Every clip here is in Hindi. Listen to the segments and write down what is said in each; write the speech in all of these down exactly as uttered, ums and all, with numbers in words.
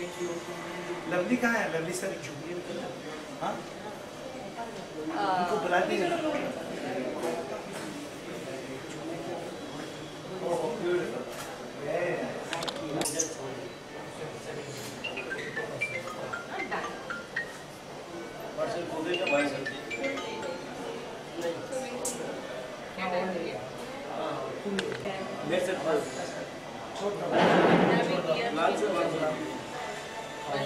लवली कहाँ है? लवली सर हाँ उनको बुला दी चलेगा I'm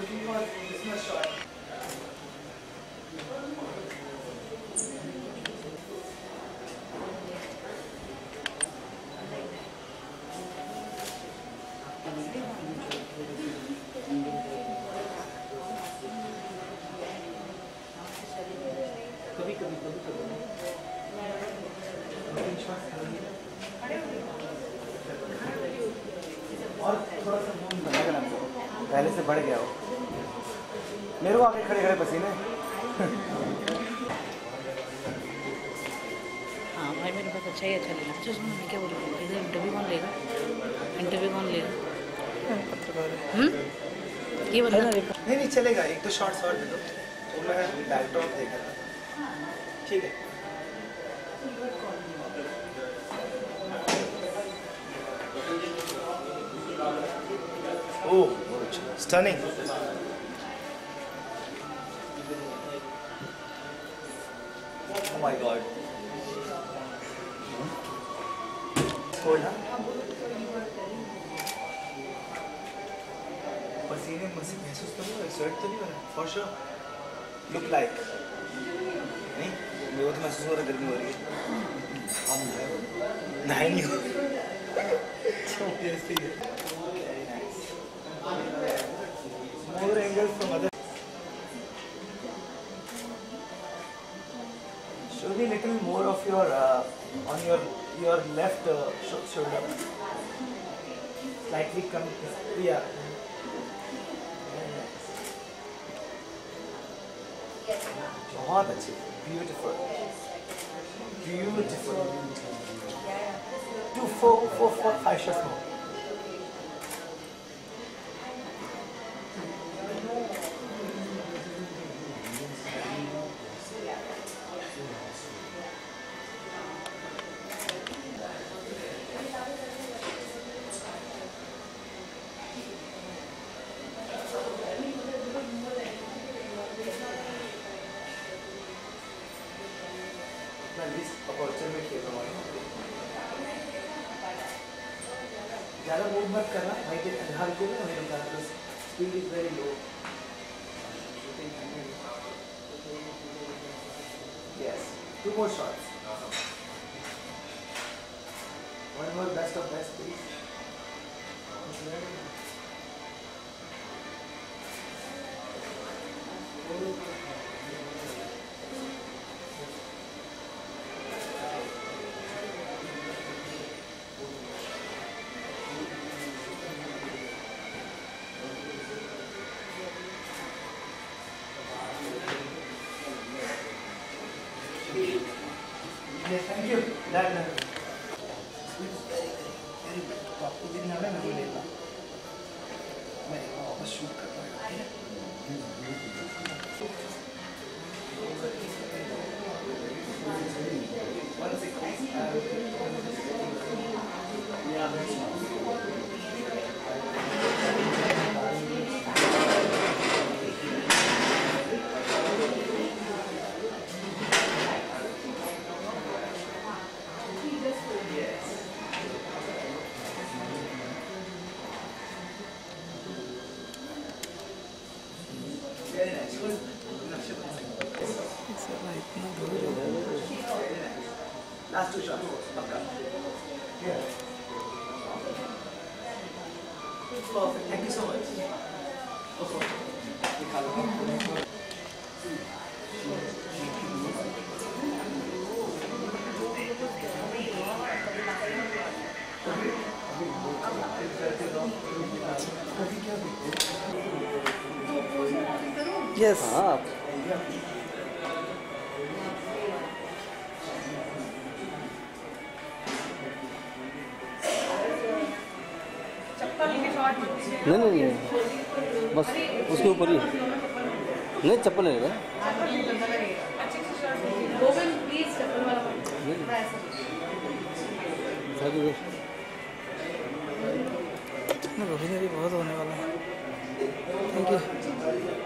looking for a business shot. पहले से बढ़ गया हो मेरे को आगे खड़े खड़े पसीने हाँ भाई मेरे पास अच्छा ही अच्छा लेना चलो मैं क्या बोलूँ इधर इंटरव्यू कौन लेगा इंटरव्यू कौन लेगा हम्म ये बताना नहीं नहीं चलेगा एक तो शॉर्ट शॉर्ट दे दो तो मैं बैकड्रॉप देखा था ठीक है ओह Stunning. Oh my God. Hold on. ऐसे महसूस तो नहीं हो रहा, स्वेट तो नहीं हो रहा, for sure, look like, नहीं, मेरे को तो महसूस हो रहा गर्मी हो रही है, नहीं नहीं हो रहा, more angles from other, show me little more of your uh, on your your left uh, shoulder, slightly come, yeah. बहुत अच्छी, beautiful, beautiful. Two, four, four, four, five shots more. ज़्यादा मूव मत करना भाई के ध्यान के लिए मेरे ध्यान पे speed is very low yes two more shots one more best of best please Thank you. That is very, very, very good. आपको जितना है ना वो लेना। मैं वापस शूट कर रहा हूँ। Last two shots. Yeah. Perfect. Thank you so much. Okay. Yes. Ah. नहीं नहीं नहीं बस उसके ऊपर ही नहीं चप्पल नहीं ना रोहिणी भी बहुत होने वाला है थैंक यू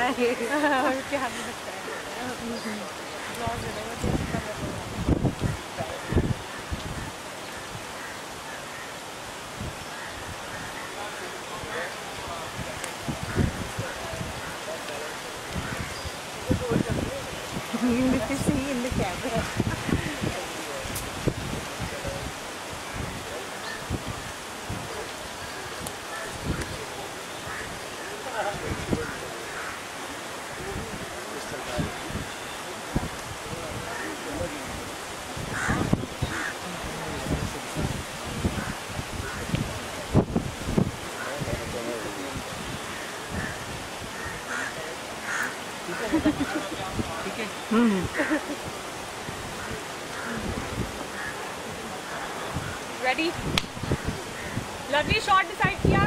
और क्या हमें लगता है ब्लॉग ज़्यादा वो तो इसका बता इन लोग किसी इन लोग क्या कर ठीक है. Ready? Lovely shot decide किया.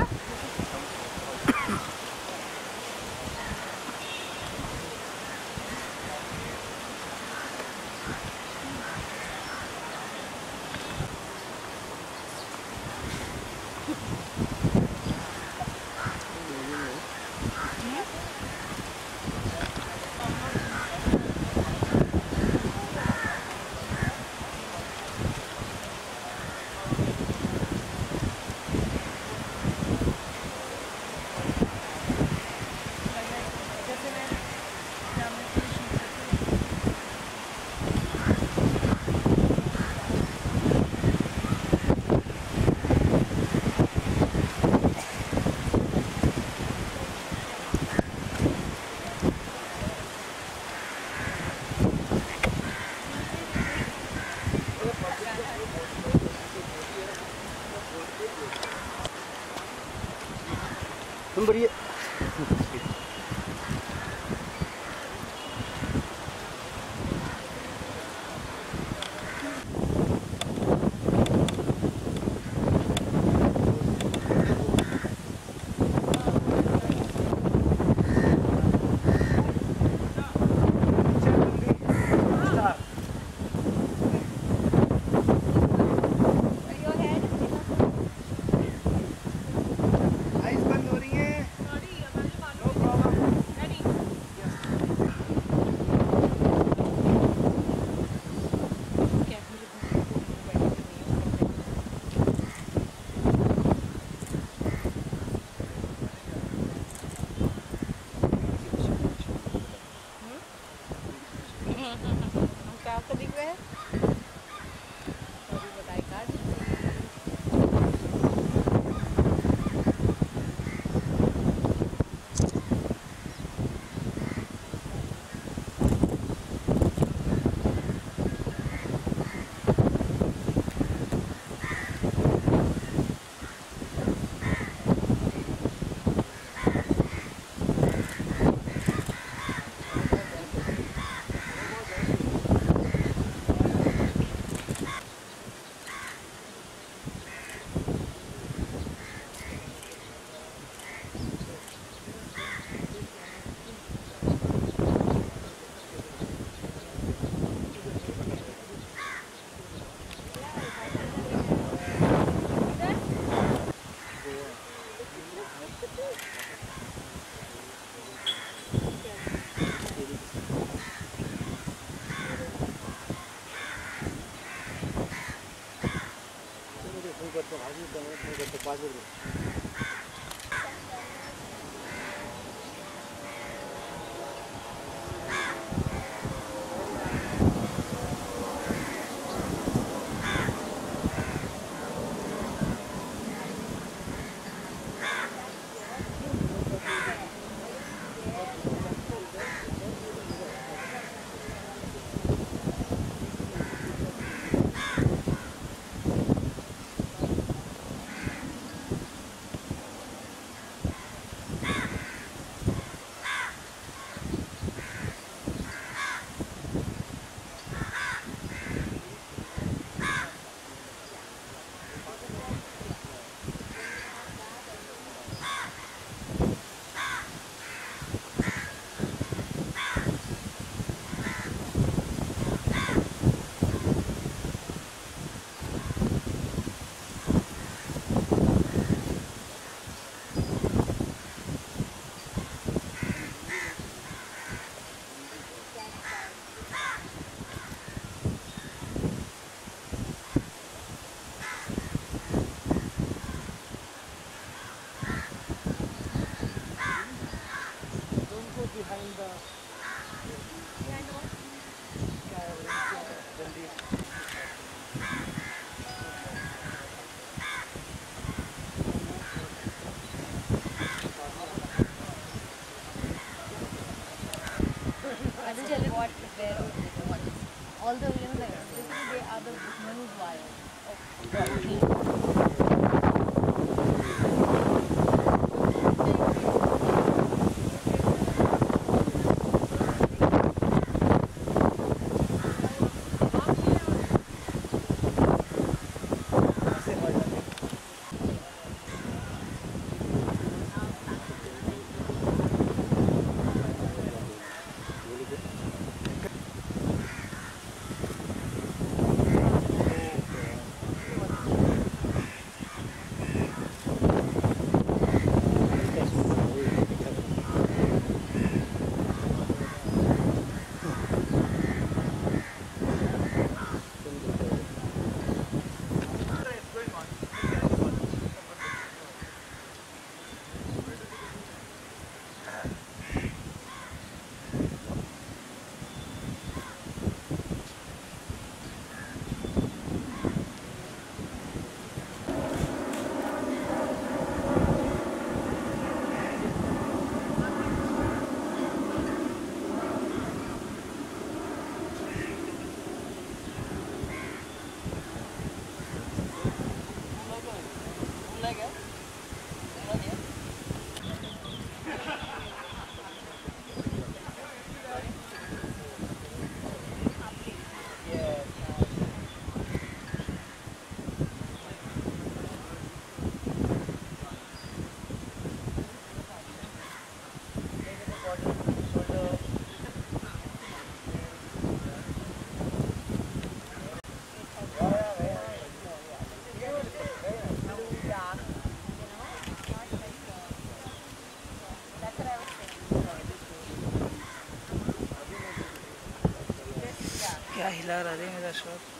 Somebody. क्या हिला रहा है मेरा शॉट।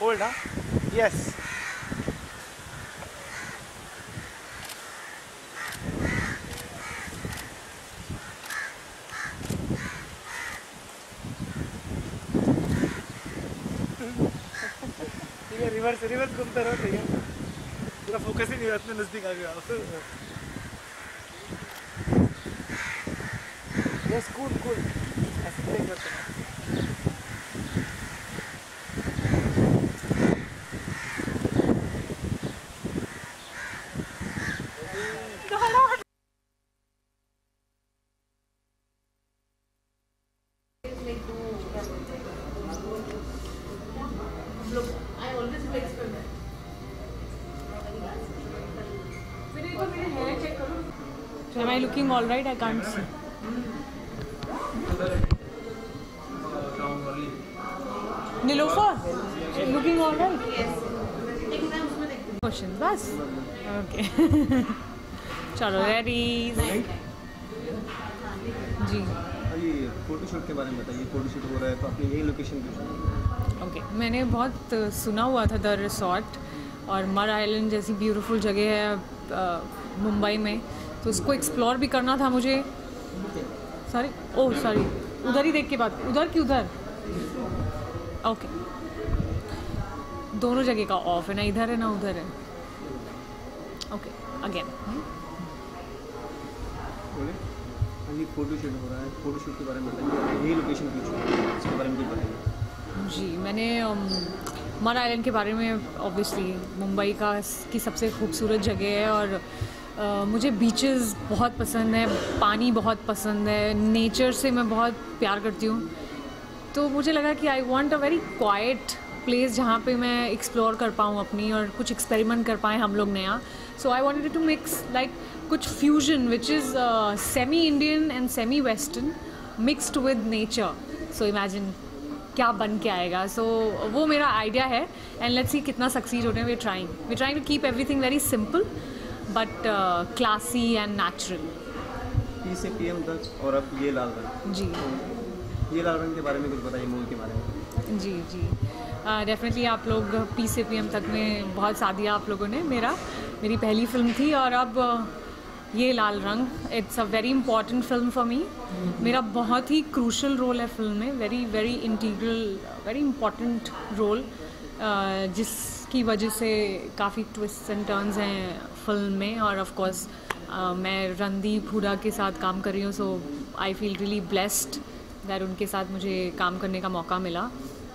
Hold, huh? Yes. ठीक है, रिवर्स रिवर्स घूमते रहो। ठीक है, पूरा फोकस ही नहीं रहा, इतने नजदीक आ गया आप। यस, कूल कूल, ऐसे प्ले करते हैं। Am I looking all right? I can't see. Nilofar, looking all right? Yes. Questions, bas. Okay. चलो रेडी। जी। ये फोटोशूट के बारे में बताइए। फोटोशूट हो रहा है तो आपने यही लोकेशन पे। ओके, मैंने बहुत सुना हुआ था द रिसॉर्ट और मर आइलैंड जैसी ब्यूटीफुल जगह है मुंबई में, तो उसको एक्सप्लोर भी करना था मुझे। सॉरी, ओह सॉरी, उधर ही देख के बात, उधर की उधर। ओके, दोनों जगह का ऑफ है ना, इधर है ना उधर है। ओके, अगेन फोटोशूट हो रहा है, फोटोशूट के बारे में बताइए, ये लोकेशन के बारे में बताइए। जी, मैंने मर आइलैंड के बारे में, ऑब्वियसली मुंबई का की सबसे खूबसूरत जगह है और Uh, मुझे बीचेस बहुत पसंद है, पानी बहुत पसंद है, नेचर से मैं बहुत प्यार करती हूँ। तो मुझे लगा कि I want a very quiet place जहाँ पे मैं एक्सप्लोर कर पाऊँ अपनी और कुछ एक्सपेरिमेंट कर पाएँ हम लोग नया। So I wanted to mix like कुछ fusion which is semi Indian and semi western mixed with nature. So imagine क्या बन के आएगा। सो so, वो मेरा आइडिया है एंड लेट्स सी कितना सक्सीड होते हैं। We are trying we are trying to keep everything very simple but uh, classy and natural. P C P M तक और अब ये लाल रंग. जी. ये लाल रंग के बारे में कुछ बताइए, मूवी के बारे में. जी जी डेफिनेटली uh, आप लोग P C P M तक में बहुत साथ दिया आप लोगों ने. मेरा मेरी पहली फिल्म थी और अब uh, ये लाल रंग, it's a very important film for me. मेरा बहुत ही क्रूशल रोल है फिल्म में, very very integral, very important role, जिसकी वजह से काफ़ी ट्विस्ट एंड टर्न्स हैं फिल्म में. और ऑफ कोर्स uh, मैं रणदीप हुडा के साथ काम कर रही हूँ, so I feel really blessed that उनके साथ मुझे काम करने का मौका मिला.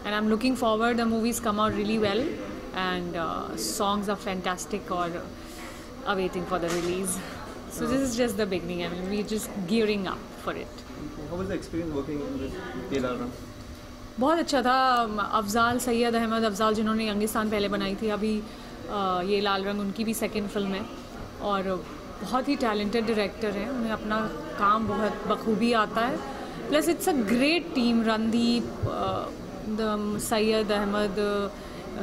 And I'm looking forward. The movies come out really well, and uh, songs are fantastic. Or uh, awaiting for the release. So this is just the beginning. I mean, we're just gearing up for it. How was the experience working in this Yeh Laal Rang? बहुत अच्छा था. अफजाल सैयद अहमद, अफजाल जिन्होंने यंगिस्तान पहले बनाई थी, अभी ये लाल रंग उनकी भी सेकेंड फिल्म है और बहुत ही टैलेंटेड डायरेक्टर हैं. उन्हें अपना काम बहुत बखूबी आता है. Plus it's a great team. Randeep, the Sayyid Ahmed, uh,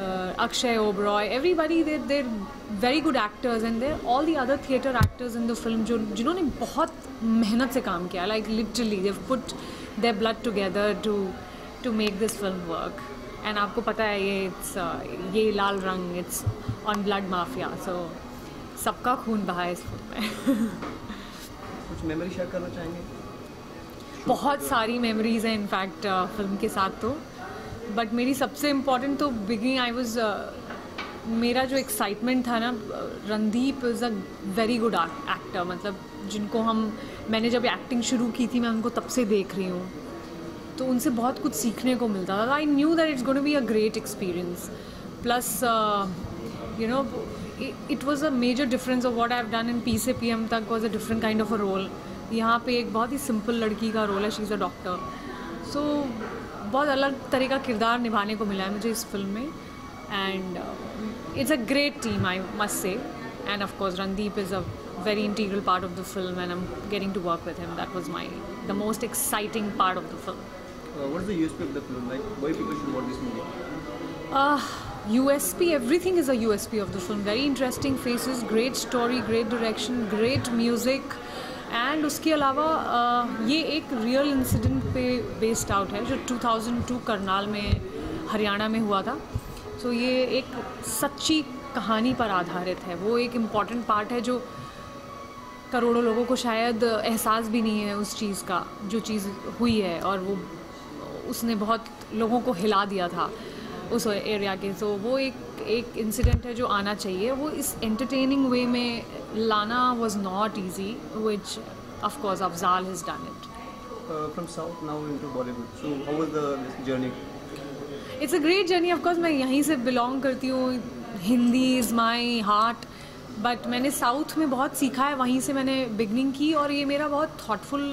uh, Akshay Oberoi, everybody, they they're very good actors, and they're all the other theatre actors in the film जो जिन्होंने बहुत मेहनत से काम किया, like literally they've put their blood together to to make this film work. And आपको पता है ये it's uh, ये लाल रंग, it's on blood mafia, so सबका खून बहा है इस फिल्म में. कुछ मेमोरी शेयर करना चाहेंगे? बहुत सारी मेमोरीज हैं इनफैक्ट फिल्म के साथ तो, बट मेरी सबसे इम्पॉर्टेंट तो बिगिनिंग आई वाज, मेरा जो एक्साइटमेंट था ना, Randeep is a very good actor. मतलब जिनको हम, मैंने जब एक्टिंग शुरू की थी मैं उनको तब से देख रही हूँ, तो उनसे बहुत कुछ सीखने को मिलता था. I knew that it's going to be a great experience. Plus you know it was a major difference of what I have done in P C P M तक was a different kind of a role. यहाँ पे एक बहुत ही सिंपल लड़की का रोल है, she is a doctor, so बहुत अलग तरह का किरदार निभाने को मिला है मुझे इस फिल्म में. And it's a great team I must say. And of course Randeep is a very integral part of the film and I am getting to work with him. That was my the most exciting part of the film. What is the USP of the film, like why people should watch this movie? U S P, everything is a U S P of the film. Very interesting faces, great story, great direction, great music, and उसके अलावा uh, ये एक रियल इंसिडेंट पे बेस्ड आउट है जो दो हज़ार दो करनाल में, हरियाणा में हुआ था. सो so, ये एक सच्ची कहानी पर आधारित है. वो एक इम्पॉर्टेंट पार्ट है जो करोड़ों लोगों को शायद एहसास भी नहीं है उस चीज़ का, जो चीज़ हुई है, और वो उसने बहुत लोगों को हिला दिया था उस एरिया के. सो so, वो एक एक इंसिडेंट है जो आना चाहिए. वो इस एंटरटेनिंग वे में लाना was not easy, which of course Afzal has done it. From south now into Bollywood, so how was the journey? It's a great journey. Of course मैं यहीं से बिलोंग करती हूँ, Hindi is my heart, but मैंने साउथ में बहुत सीखा है, वहीं से मैंने बिगनिंग की. और ये मेरा बहुत थॉटफुल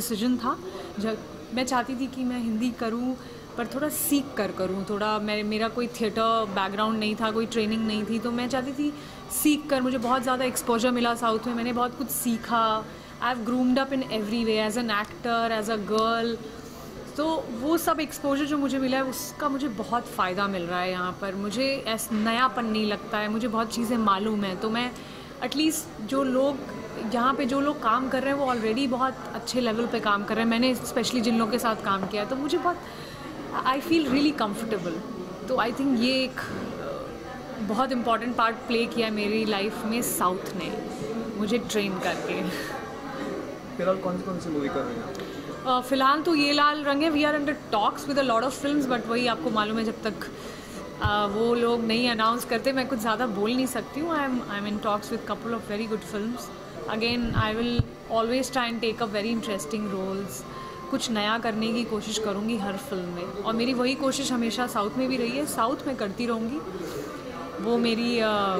डिसीजन था. जब मैं चाहती थी कि मैं हिंदी करूँ पर थोड़ा सीख कर करूँ, थोड़ा मेरे मेरा कोई थिएटर बैकग्राउंड नहीं था, कोई ट्रेनिंग नहीं थी, तो मैं चाहती थी सीख कर. मुझे बहुत ज़्यादा एक्सपोजर मिला साउथ में, मैंने बहुत कुछ सीखा. I have groomed up in every way, as an actor, as a girl. तो वो सब एक्सपोजर जो मुझे मिला है उसका मुझे बहुत फ़ायदा मिल रहा है यहाँ पर. मुझे ऐसा नयापन नहीं लगता है, मुझे बहुत चीज़ें मालूम हैं, तो मैं एटलीस्ट जो लोग यहाँ पे जो लोग काम कर रहे हैं वो ऑलरेडी बहुत अच्छे लेवल पर काम कर रहे हैं. मैंने स्पेशली जिन लोगों के साथ काम किया है, तो मुझे बहुत, आई फील रियली कम्फर्टेबल. तो आई थिंक ये एक बहुत इम्पॉर्टेंट पार्ट प्ले किया मेरी लाइफ में साउथ ने, मुझे ट्रेन करके. फिलहाल कौन कौन सी मूवी कर रही हैं? फ़िलहाल तो ये लाल रंग है. We are under talks with a lot of films, but वही आपको मालूम है, जब तक uh, वो लोग नहीं अनाउंस करते मैं कुछ ज़्यादा बोल नहीं सकती हूँ. I am I am in talks with couple of very good films. Again I will always try and take up very interesting roles. कुछ नया करने की कोशिश करूँगी हर फिल्म में, और मेरी वही कोशिश हमेशा साउथ में भी रही है, साउथ में करती रहूँगी. वो मेरी आ, आ,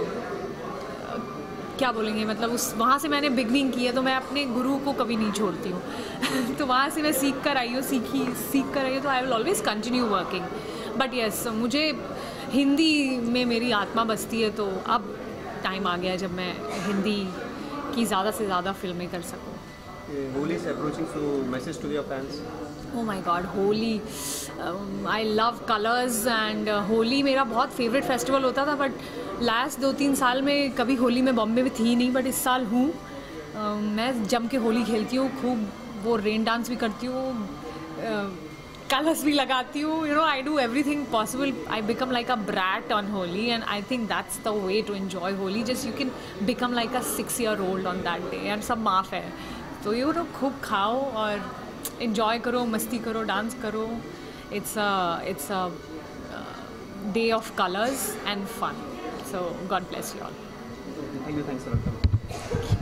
क्या बोलेंगे, मतलब उस वहाँ से मैंने बिगनिंग की है, तो मैं अपने गुरु को कभी नहीं छोड़ती हूँ. तो वहाँ से मैं सीख कर आई हूँ, सीखी सीख कर आई हूँ, तो I will always continue working. But yes, मुझे हिंदी में मेरी आत्मा बसती है, तो अब टाइम आ गया है जब मैं हिंदी की ज़्यादा से ज़्यादा फिल्में कर सकूँ. Holi is approaching, so message to your fans. Oh my God, Holi! Um, I love colors and uh, Holi मेरा बहुत favorite festival होता था, but लास्ट दो तीन साल में कभी होली में बॉम्बे में थी नहीं, बट इस साल हूँ। मैं जम के होली खेलती हूँ, खूब वो रेन डांस भी करती हूँ, कलर्स भी लगाती हूँ। You know, I do everything possible. I become like a brat on Holi and I think that's the way to enjoy Holi. Just you can become like a six year old on that day and सब माफ़ है। तो यू नो, खूब खाओ और इन्जॉय करो, मस्ती करो, डांस करो। It's it's a day of colours and fun. So God bless you all. Thank you. Thanks a lot.